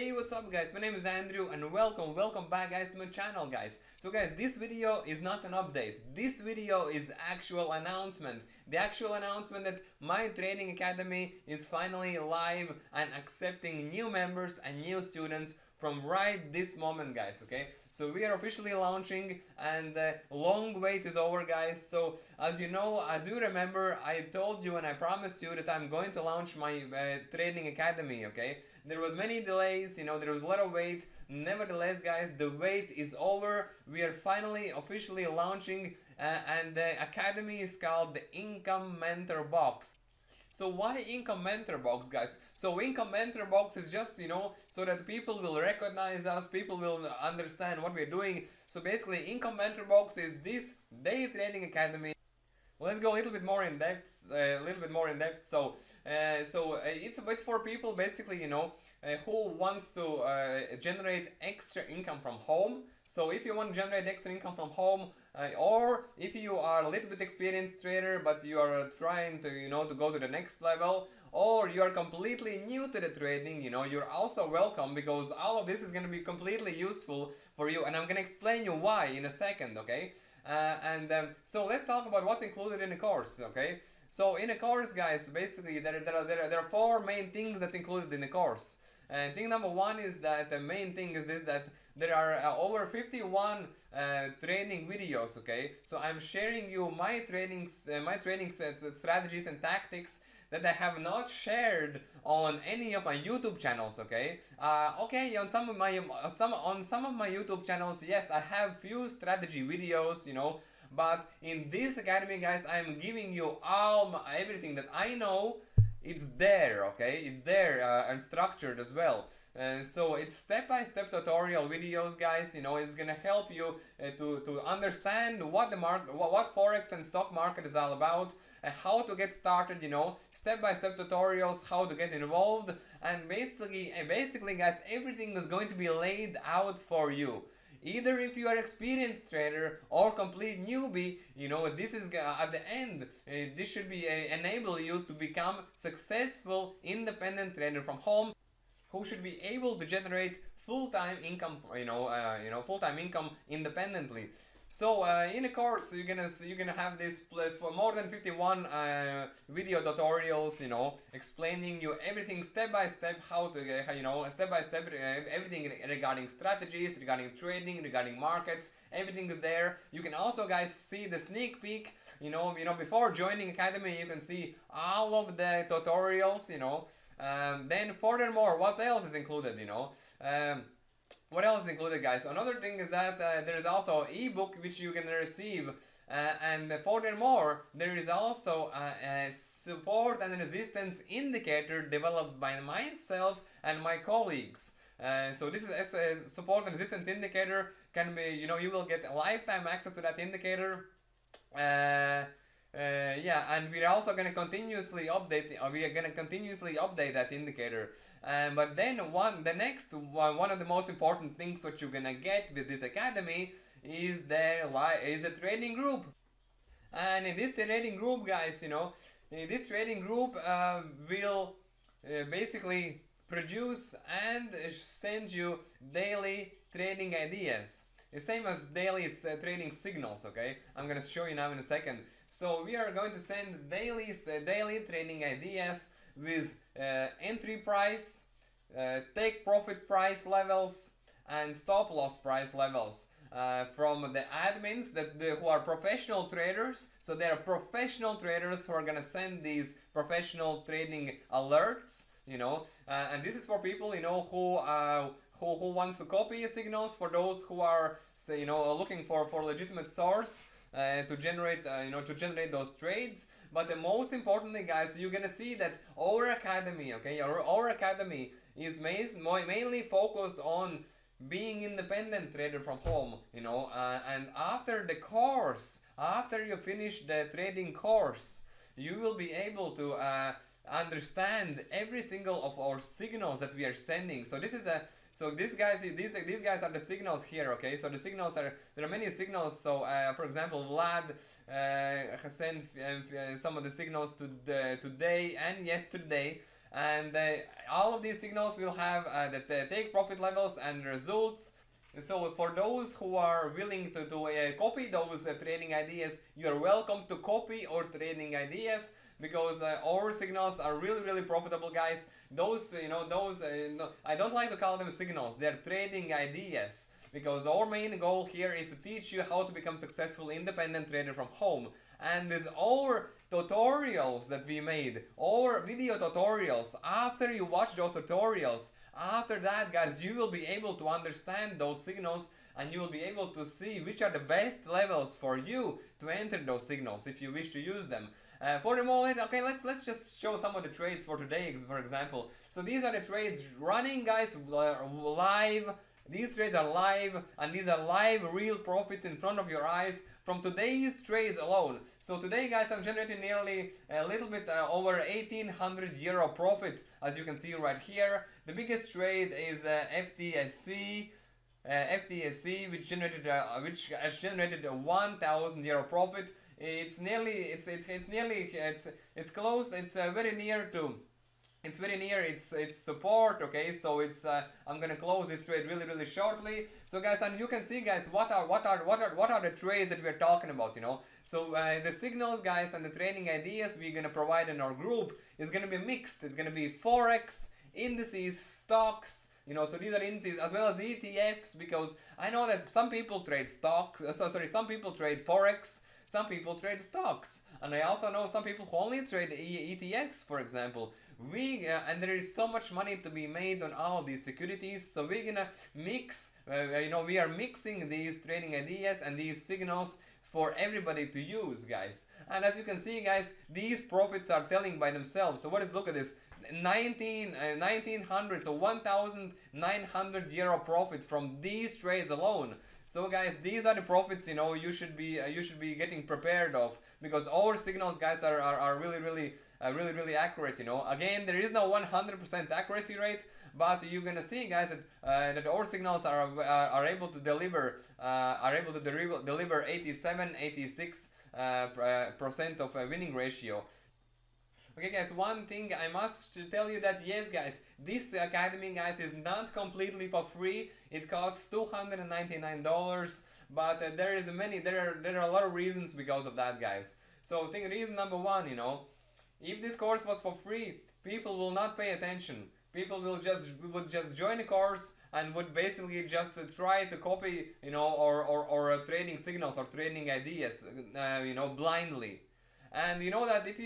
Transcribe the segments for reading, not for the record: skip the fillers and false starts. Hey, what's up guys, my name is Andrew and welcome back guys to my channel guys. So guys, this video is not an update, this video is actual announcement. The actual announcement that my training academy is finally live and accepting new members and new students from right this moment guys, okay? So we are officially launching and long wait is over guys. So as you know, as you remember, I told you and I promised you that I'm going to launch my training academy, okay? There was many delays, you know, there was a lot of wait. Nevertheless guys, the wait is over. We are finally officially launching and the academy is called the Income Mentor Box. So why Income Mentor Box guys? So Income Mentor Box is just, you know, so that people will recognize us, people will understand what we're doing. So basically Income Mentor Box is this day training academy. Let's go a little bit more in depth, So, it's for people basically, you know, who wants to generate extra income from home. So if you want to generate extra income from home, or if you are a little bit experienced trader but you are trying to, you know, to go to the next level, or you are completely new to the trading, you know, you're also welcome, because all of this is going to be completely useful for you and I'm going to explain you why in a second, okay? So let's talk about what's included in the course, okay? So in a course guys, basically there are four main things that's included in the course. Thing number one is that the main thing is this, that there are over 51 training videos, okay? So I'm sharing you my trainings, strategies and tactics that I have not shared on any of my YouTube channels, okay? On some of my YouTube channels, yes, I have few strategy videos, you know, but in this academy guys, I am giving you all everything that I know. It's there, okay? It's there and structured as well. So it's step-by-step tutorial videos guys, you know, it's gonna help you to understand what the market, what forex and stock market is all about, how to get started, you know, step-by-step tutorials, how to get involved, and basically guys, everything is going to be laid out for you. Either if you are experienced trader or complete newbie, you know, this is at the end, this should be enable you to become successful independent trader from home who should be able to generate full-time income, you know, full-time income independently. So in a course you're gonna have this for more than 51 video tutorials, you know, explaining you everything step by step, how to you know, step by step everything regarding strategies, regarding trading, regarding markets. Everything is there. You can also guys see the sneak peek, you know before joining academy you can see all of the tutorials, you know. Then furthermore, what else is included, you know? What else is included guys? Another thing is that there is also an ebook which you can receive, and furthermore there is also a support and resistance indicator developed by myself and my colleagues. So this is a support and resistance indicator, can be, you know, you will get lifetime access to that indicator. Yeah, and we're also going to continuously update that indicator. But then one of the most important things what you're going to get with this academy is the trading group. And in this trading group guys, you know, this trading group will basically produce and send you daily trading ideas. The same as daily trading signals, okay? I'm gonna show you now in a second. So we are going to send daily trading ideas with entry price, take profit price levels, and stop loss price levels from the admins who are professional traders. So they are professional traders who are gonna send these professional trading alerts, you know. And this is for people, you know, who wants to copy signals, for those who are, say, you know, looking for legitimate source to generate those trades. But the most importantly guys, you're gonna see that our academy, okay, our academy is mainly focused on being independent trader from home, you know. And after the course, after you finish the trading course, you will be able to understand every single of our signals that we are sending. So this is a these guys are the signals here, okay? So the signals are, there are many signals. So for example, Vlad has sent some of the signals today and yesterday, and all of these signals will have the take profit levels and results. So for those who are willing to copy those trading ideas, you are welcome to copy our trading ideas, because our signals are really profitable, guys. Those, you know, those no, I don't like to call them signals, they're trading ideas, because our main goal here is to teach you how to become successful independent trader from home. And with our tutorials that we made, our video tutorials, after you watch those tutorials, after that, guys, you will be able to understand those signals, and you will be able to see which are the best levels for you to enter those signals if you wish to use them. For the moment, okay, let's just show some of the trades for today, for example. So these are the trades running, guys, live. These trades are live, and these are live real profits in front of your eyes from today's trades alone. So today, guys, I'm generating nearly a little bit over 1800 euro profit, as you can see right here. The biggest trade is FTSE, which has generated a 1000 euro profit. It's very near its support, okay? So it's I'm gonna close this trade really shortly. So guys, and you can see, guys, what are the trades that we're talking about, you know? So the signals, guys, and the training ideas we're gonna provide in our group is gonna be mixed. It's gonna be forex, indices, stocks, you know, so these are indices as well as ETFs, because I know that some people trade stocks, some people trade forex, some people trade stocks, and I also know some people who only trade ETFs, for example. And there is so much money to be made on all these securities, so we're gonna mix, you know, we are mixing these trading ideas and these signals for everybody to use, guys. And as you can see, guys, these profits are telling by themselves. So what is, look at this, 1900, so 1900 euro profit from these trades alone. So guys, these are the profits, you know, you should be getting prepared of, because our signals, guys, are really accurate, you know. Again, there is no 100% accuracy rate, but you're gonna see, guys, that that our signals are able to deliver 87-86% of winning ratio. Okay, guys, one thing I must tell you that, yes, guys, this academy, guys, is not completely for free. It costs $299, but there are a lot of reasons because of that, guys. So reason number one, you know, if this course was for free, people will not pay attention. People will just join the course and would basically just try to copy, you know, or trading signals or trading ideas, you know, blindly. And you know that if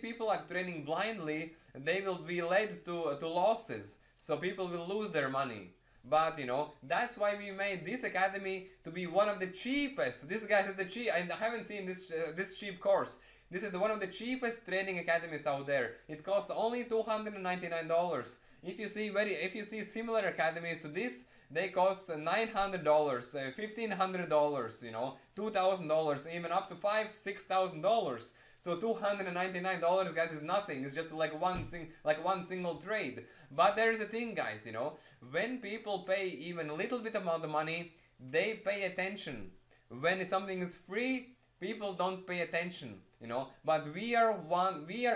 people are trading blindly, they will be led to losses, so people will lose their money. But you know, that's why we made this academy to be one of the cheapest. This, guys, is the cheap, I haven't seen this this cheap course. This is one of the cheapest trading academies out there. It costs only $299. If you see similar academies to this, they cost $900, $1,500, you know, $2,000, even up to $6,000. So $299, guys, is nothing. It's just like one single trade. But there is a thing, guys, you know, when people pay even a little bit amount of money, they pay attention. When something is free, people don't pay attention, you know. But we are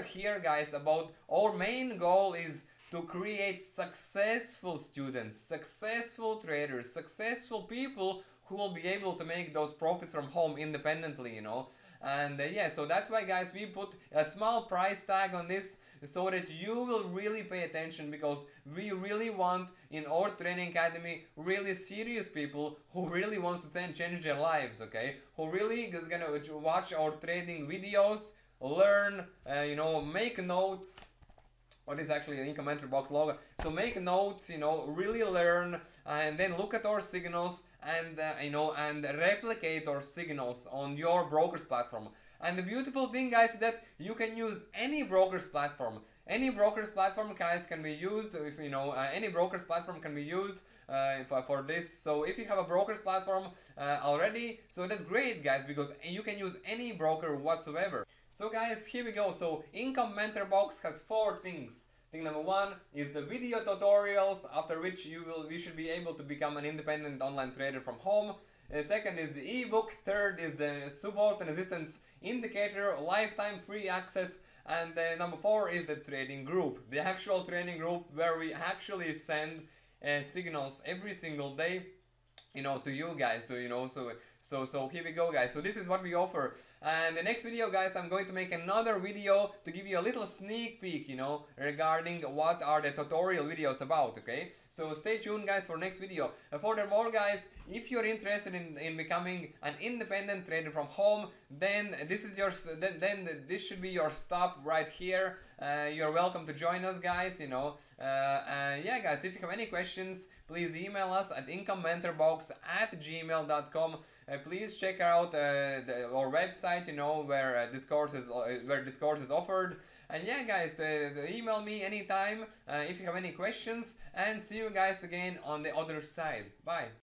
here, guys, about our main goal is to create successful students, successful traders, successful people who will be able to make those profits from home independently, you know. And yeah, so that's why, guys, we put a small price tag on this so that you will really pay attention, because we really want in our training academy really serious people who really wants to then change their lives, okay, who really is gonna watch our trading videos, learn, you know, make notes. What is actually an Income Mentor Box logo. So make notes, you know, really learn, and then look at our signals and, you know, and replicate our signals on your broker's platform. And the beautiful thing, guys, is that you can use any broker's platform. Any broker's platform, guys, can be used, if you know, any broker's platform can be used for this. So if you have a broker's platform already, so that's great, guys, because you can use any broker whatsoever. So guys, here we go. So Income Mentor Box has four things. Thing number one is the video tutorials, after which we should be able to become an independent online trader from home. Second is the ebook. Third is the support and resistance indicator, lifetime free access, And number four is the trading group, the actual trading group where we actually send signals every single day, you know, to you guys, to, you know, so here we go, guys. So this is what we offer, and the next video, guys, I'm going to make another video to give you a little sneak peek, you know, regarding what are the tutorial videos about. Okay, so stay tuned, guys, for next video. Furthermore, guys, if you're interested in becoming an independent trader from home, then this is your this should be your stop right here. You're welcome to join us, guys, you know, and yeah, guys, if you have any questions, please email us at incomementorbox@gmail.com. Please check out our website, you know, where this course is offered. And yeah, guys, email me anytime if you have any questions, and see you guys again on the other side. Bye.